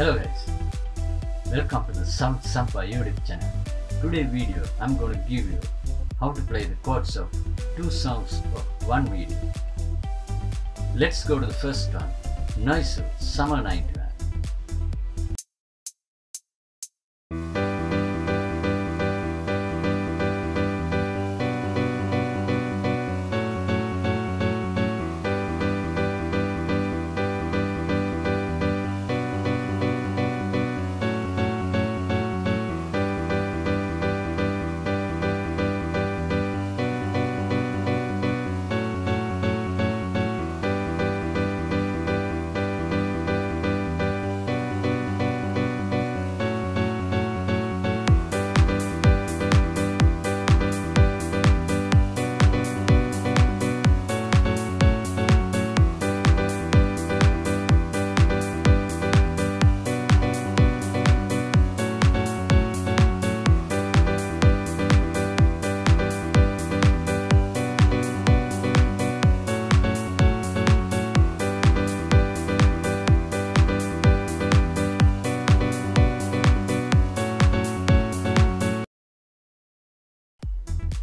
Hello guys, welcome to the Sound Sampa YouTube channel. Today video I'm going to give you how to play the chords of two songs of one video. Let's go to the first one, Noizu Summer Night.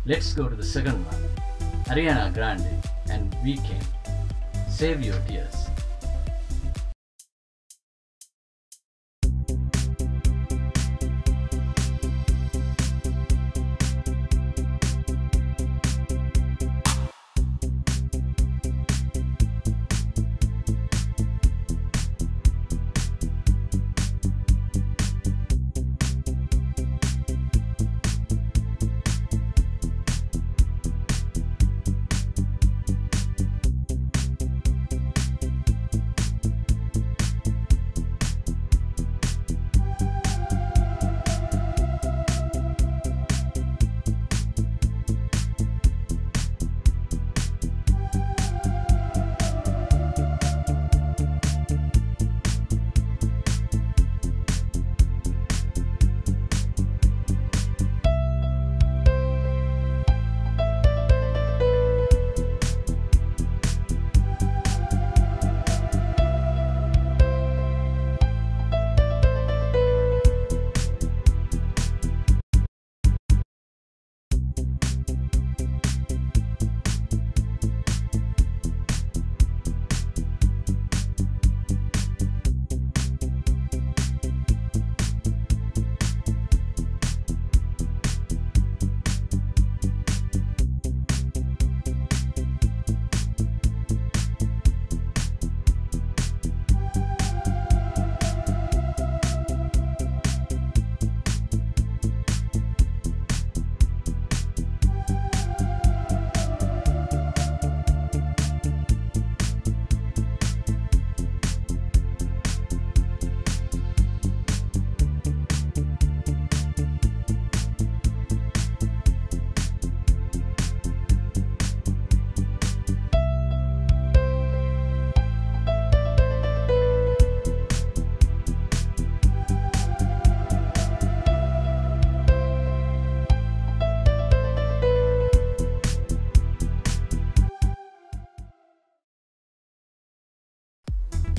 Let's go to the second one, Ariana Grande and Weeknd, Save Your Tears.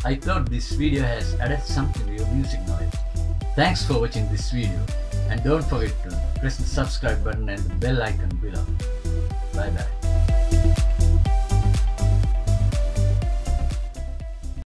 I thought this video has added something to your music knowledge. Thanks for watching this video and don't forget to press the subscribe button and the bell icon below. Bye bye.